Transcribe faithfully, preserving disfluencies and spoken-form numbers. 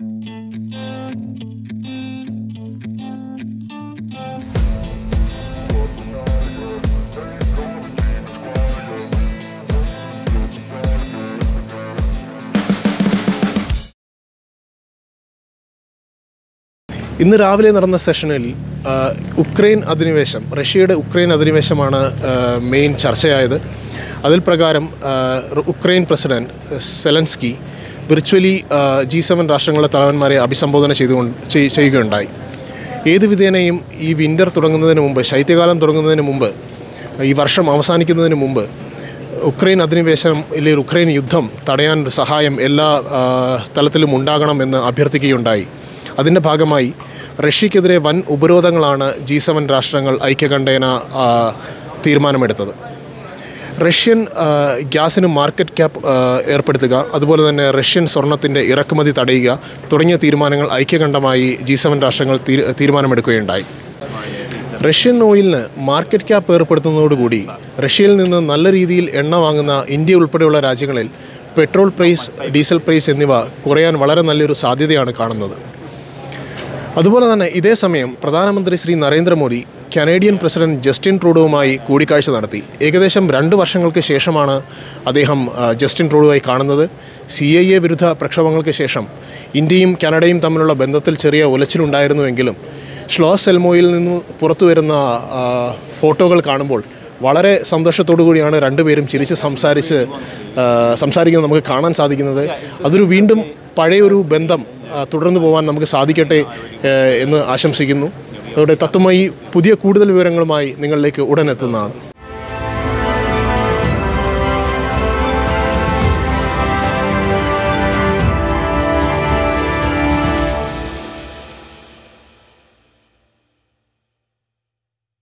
In the Ravale Narana session, uh, Ukraine Adinivesham, Russia, Ukraine Adiniveshamana, uh, main Charcha either. Adil Pragaram, uh, Ukraine President Zelensky, virtually uh, G seven Rashtangala Talavan Mare Abisambodana Chigundai. Either with the name E. Winder Turangan Mumba, Shaitagalam Turangan Mumba, E. Varsham Avasanikin Mumba, Ukraine Adinivesham, Ili Ukraine Yudham, Tadayan Sahayam, Ella Talatil Mundaganam and Abhirtiki Yundai. അതിന്റെ ഭാഗമായി റഷ്യക്കെതിരെ വൻ ഉപരോധങ്ങളാണ് G seven രാഷ്ട്രങ്ങൾ ഐക്യകണ്ഠേന തീരുമാനമെടുത്തത്. Russian ഗ്യാസിന് market cap ഏർപ്പെടുത്തുക, അതുപോലെ തന്നെ Russian സ്വർണ്ണത്തിന്റെ ഇറക്കുമതി തടയുക തുടങ്ങിയ തീരുമാനങ്ങൾ ഐക്യകണ്ഠമായി ജി സെവൻ രാഷ്ട്രങ്ങൾ തീരുമാനമെടുക്കുകയുണ്ടായി. റഷ്യൻ ഓയിലിന് മാർക്കറ്റ് ക്യാപ്പ് ഏർപ്പെടുത്തുന്നതോട് കൂടി റഷ്യയിൽ നിന്ന് നല്ല രീതിയിൽ എണ്ണ വാങ്ങുന്ന ഇന്ത്യ ഉൾപ്പെടെയുള്ള രാജ്യങ്ങളിൽ പെട്രോൾ പ്രൈസ്, ഡീസൽ പ്രൈസ് എന്നിവ കുറയാൻ വളരെ നല്ലൊരു സാധ്യതയാണ് കാണുന്നത്. അതുപോലെ തന്നെ ഇതേ സമയം പ്രധാനമന്ത്രി Shri Narendra Modi Canadian president Justin ട്രൂഡോയുമായി കൂടിക്കാഴ്ച നടത്തി. ഏകദേശം രണ്ട് വർഷങ്ങൾക്ക് ശേഷമാണ് അദ്ദേഹം ജസ്റ്റിൻ ട്രൂഡോയെ കാണുന്നത്. സി ഐ എ വിരുദ്ധ പ്രക്ഷോഭങ്ങൾക്ക് ശേഷം ഇന്ത്യയും കാനഡയും തമ്മിലുള്ള ബന്ധത്തിൽ ചെറിയ ഉലച്ചിലുണ്ടായിരുന്നുവെങ്കിലും ഷ്ലോസ് എൽമോയിൽ നിന്ന് പുറത്തു വരുന്ന ഫോട്ടോകൾ കാണുമ്പോൾ വളരെ സന്തോഷത്തോടു കൂടിയാണ് രണ്ടുപേരും ചിരിച്ച് സംസാരിച്ച് സംസാരിക്കുന്നത് നമുക്ക് കാണാൻ സാധിക്കുന്നത്. അതൊരു വീണ്ടും പഴയൊരു ബന്ധം തുടർന്നു പോകാൻ നമുക്ക് സാധിക്കട്ടെ എന്ന് ആശംസിക്കുന്നു. അതുകൊണ്ട് തത്വമായി പുതിയ കൂടുതൽ വിവരങ്ങളുമായി നിങ്ങളിലേക്ക് ഉടൻ എത്തുന്നതാണ്.